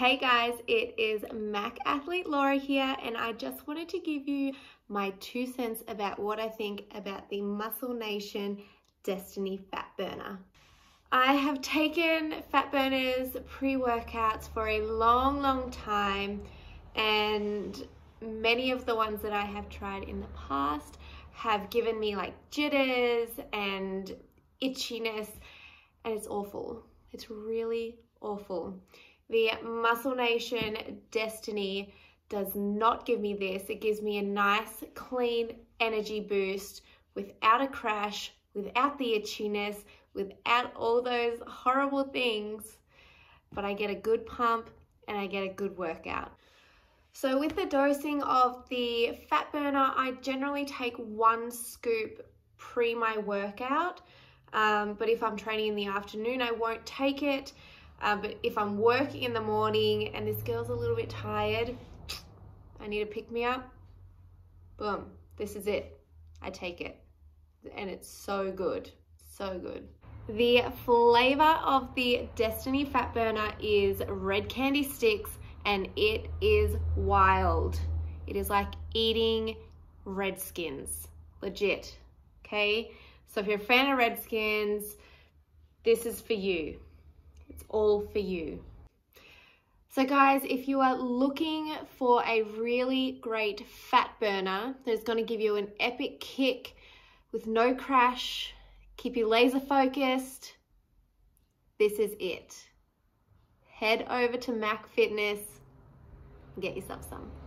Hey guys, it is MAK Athlete Laura here, and I just wanted to give you my 2 cents about what I think about the Muscle Nation Destiny Fat Burner. I have taken fat burners, pre-workouts for a long time, and many of the ones that I have tried in the past have given me like jitters and itchiness, and it's awful. It's really awful. The Muscle Nation Destiny does not give me this. It gives me a nice, clean energy boost without a crash, without the itchiness, without all those horrible things, but I get a good pump and I get a good workout. So with the dosing of the fat burner, I generally take 1 scoop pre my workout, but if I'm training in the afternoon, I won't take it. But if I'm working in the morning and this girl's a little bit tired, I need to pick me up, boom, this is it. I take it, and it's so good, so good. The flavor of the Destiny Fat Burner is Red Candy Sticks, and it is wild. It is like eating Redskins, legit, okay? So if you're a fan of Redskins, this is for you. It's all for you. So guys, if you are looking for a really great fat burner that's going to give you an epic kick with no crash, keep you laser focused, this is it. Head over to MAK Fitness and get yourself some.